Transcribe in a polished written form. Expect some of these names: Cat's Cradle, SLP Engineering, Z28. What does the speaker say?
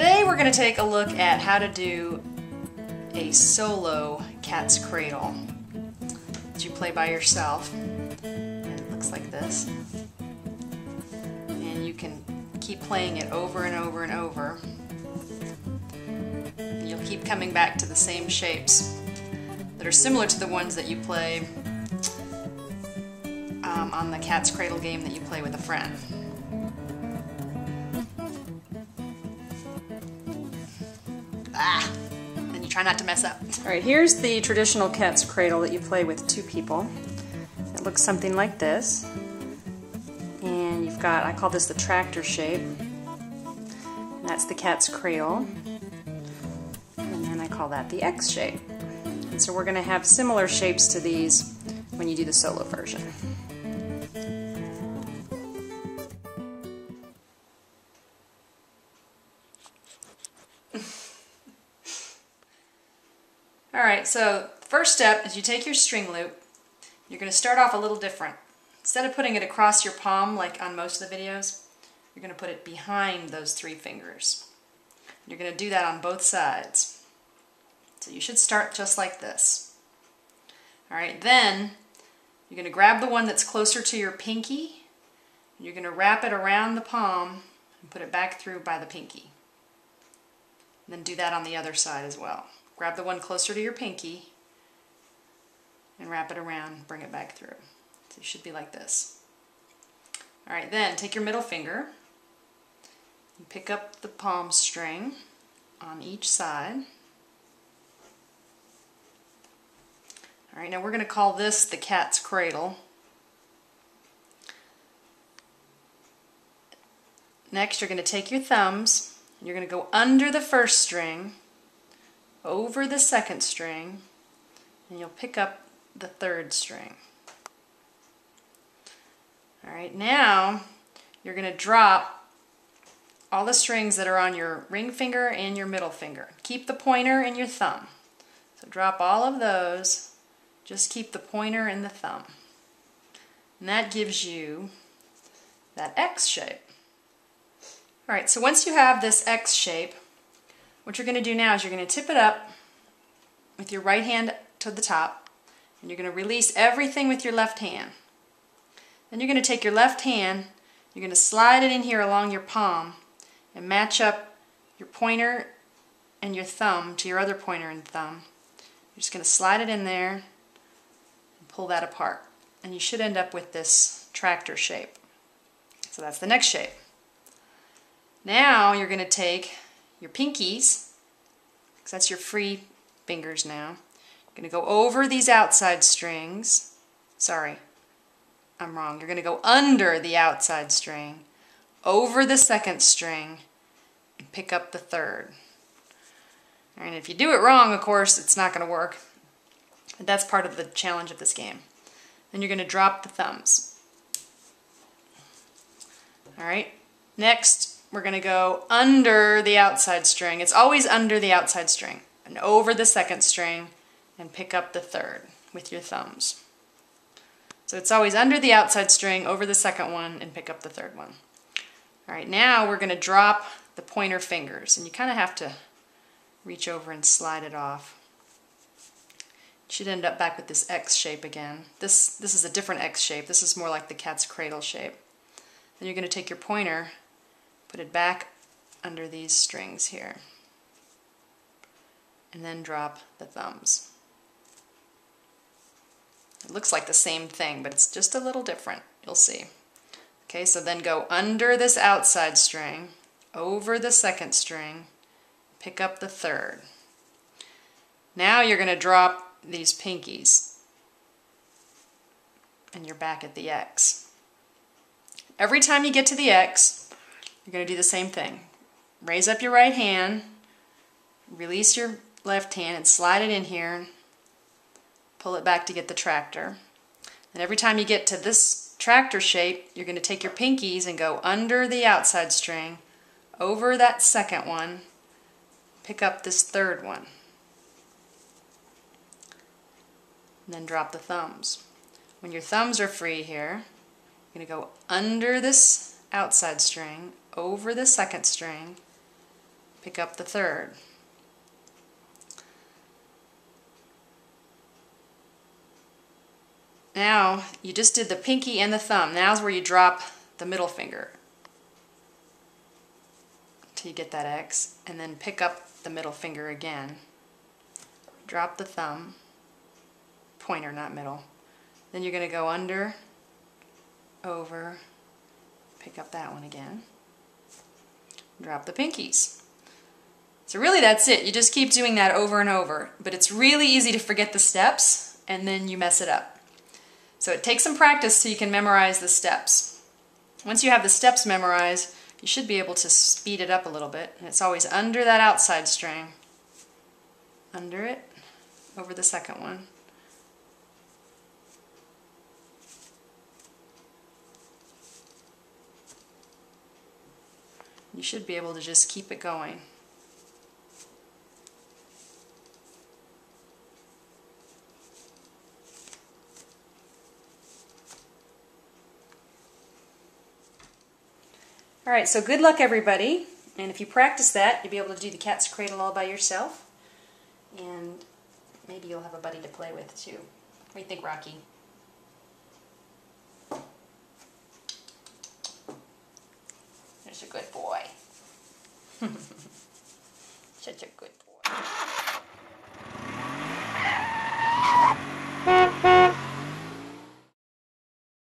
Today we're going to take a look at how to do a solo Cat's Cradle that you play by yourself. And it looks like this. And you can keep playing it over and over and over. And you'll keep coming back to the same shapes that are similar to the ones that you play on the Cat's Cradle game that you play with a friend. Then you try not to mess up. Alright, here's the traditional Cat's Cradle that you play with two people. It looks something like this. And you've got, I call this the tractor shape. And that's the Cat's Cradle. And then I call that the X shape. And so we're going to have similar shapes to these when you do the solo version. Alright, so first step is you take your string loop. You're going to start off a little different. Instead of putting it across your palm like on most of the videos, you're going to put it behind those three fingers. You're going to do that on both sides. So you should start just like this. Alright, then you're going to grab the one that's closer to your pinky. And you're going to wrap it around the palm and put it back through by the pinky. And then do that on the other side as well. Grab the one closer to your pinky and wrap it around, bring it back through. So it should be like this. Alright, then take your middle finger and pick up the palm string on each side. Alright, now we're going to call this the Cat's Cradle. Next, you're going to take your thumbs and you're going to go under the first string, over the second string, and you'll pick up the third string. Alright, now you're going to drop all the strings that are on your ring finger and your middle finger. Keep the pointer and your thumb. So drop all of those, just keep the pointer and the thumb. And that gives you that X shape. Alright, so once you have this X shape, what you're going to do now is you're going to tip it up with your right hand to the top, and you're going to release everything with your left hand. Then you're going to take your left hand, you're going to slide it in here along your palm and match up your pointer and your thumb to your other pointer and thumb. You're just going to slide it in there and pull that apart. And you should end up with this tractor shape. So that's the next shape. Now you're going to take your pinkies, because that's your free fingers now. You're going to go over these outside strings. Sorry, I'm wrong. You're going to go under the outside string, over the second string, and pick up the third. And if you do it wrong, of course, it's not going to work. But that's part of the challenge of this game. Then you're going to drop the thumbs. All right, next, we're going to go under the outside string. It's always under the outside string, and over the second string, and pick up the third with your thumbs. So it's always under the outside string, over the second one, and pick up the third one. Alright, now we're going to drop the pointer fingers, and you kind of have to reach over and slide it off. You should end up back with this X shape again. This is a different X shape. This is more like the Cat's Cradle shape. Then you're going to take your pointer, put it back under these strings here, and then drop the thumbs. It looks like the same thing, but it's just a little different, you'll see. Okay, so then go under this outside string, over the second string, pick up the third. Now you're going to drop these pinkies, and you're back at the X. Every time you get to the X, you're going to do the same thing. Raise up your right hand, release your left hand, and slide it in here. Pull it back to get the tractor. And every time you get to this tractor shape, you're going to take your pinkies and go under the outside string, over that second one, pick up this third one. And then drop the thumbs. When your thumbs are free here, you're going to go under this outside string, over the second string, pick up the third. Now you just did the pinky and the thumb. Now's where you drop the middle finger till you get that X, and then pick up the middle finger again. Drop the thumb, pointer, not middle. Then you're going to go under, over, pick up that one again, drop the pinkies. So really that's it. You just keep doing that over and over, but it's really easy to forget the steps and then you mess it up. So it takes some practice so you can memorize the steps. Once you have the steps memorized, you should be able to speed it up a little bit. And it's always under that outside string, under it, over the second one. You should be able to just keep it going. All right, so good luck everybody, and if you practice that, you'll be able to do the Cat's Cradle all by yourself, and maybe you'll have a buddy to play with too. What do you think, Rocky? There's a good boy. Such a good boy.